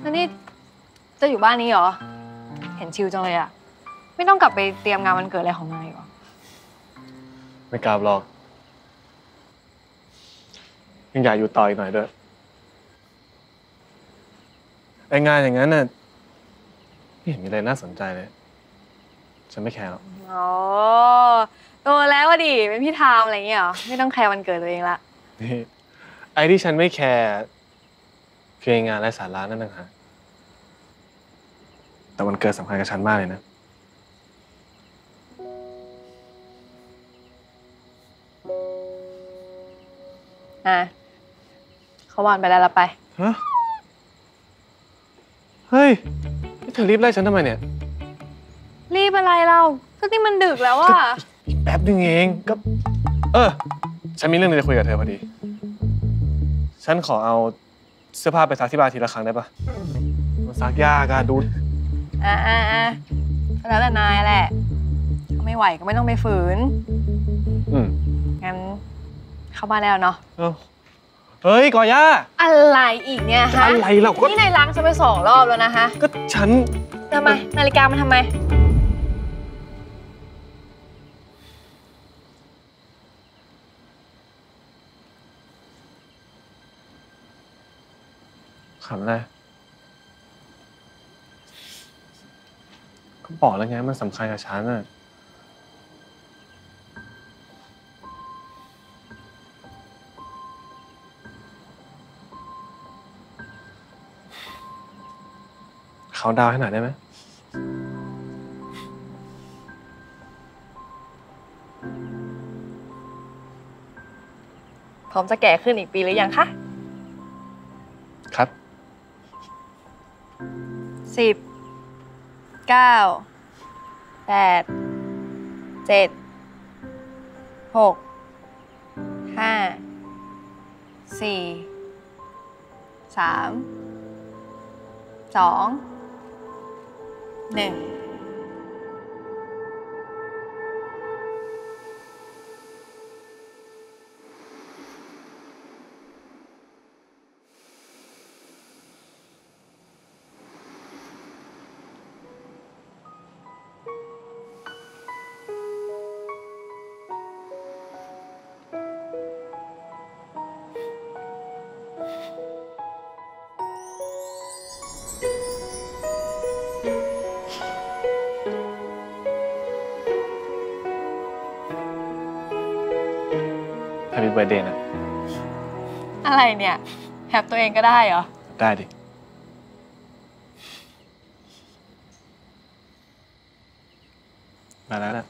แล้วนี่จะอยู่บ้านนี้เหรอเห็นชิวจังเลยอะไม่ต้องกลับไปเตรียมงานวันเกิดอะไรของนายหรอไม่กลับหรอกยังอยากอยู่ต่ออีกหน่อยด้วยไองานอย่างนั้นน่ะไม่เห็นมีอะไรน่าสนใจเลยฉันไม่แคร์หรอกอ๋อโตแล้วว่ะดิเป็นพี่ทามอะไรอย่างเงี้ยหรอไม่ต้องแคร์วันเกิดตัวเองละนี่ไอ้ที่ฉันไม่แคร์เพียงงานและสาระนั่นเองฮะแต่วันเกิดสำคัญกับฉันมากเลยนะเขาวานไปแล้วละไปฮะเฮ้ยเธอรีบไล่ฉันทำไมเนี่ยรีบอะไรเราก็ที่มันดึกแล้วอะอีกแป๊บนึงเองก็ฉันมีเรื่องนึงจะคุยกับเธอพอดีฉันขอเอาเสื้อผ้าไปซักที่บ้านทีละครั้งได้ปะมันซักยากอะดูแล้วแต่นายแหละไม่ไหวก็ไม่ต้องไปฝืนงั้นเข้าบ้านแล้วเนาะเฮ้ยก่อย่าอะไรอีกเนี่ยฮะอะไรเราก็นี่นายล้างฉันไป2 รอบแล้วนะฮะก็ฉันทำไมนาฬิกามันทำไมขำอะไรก็บอกแล้วไงมันสำคัญกับฉันอะเขาดาวให้หน่อยได้ไหมพร้อมจะแก่ขึ้นอีกปีหรือยังคะครับ10 9 8 7 6 5 4 3 2 1อะไรเนี่ยแฮปตัวเองก็ได้เหรอได้ดิมาแล้วนะ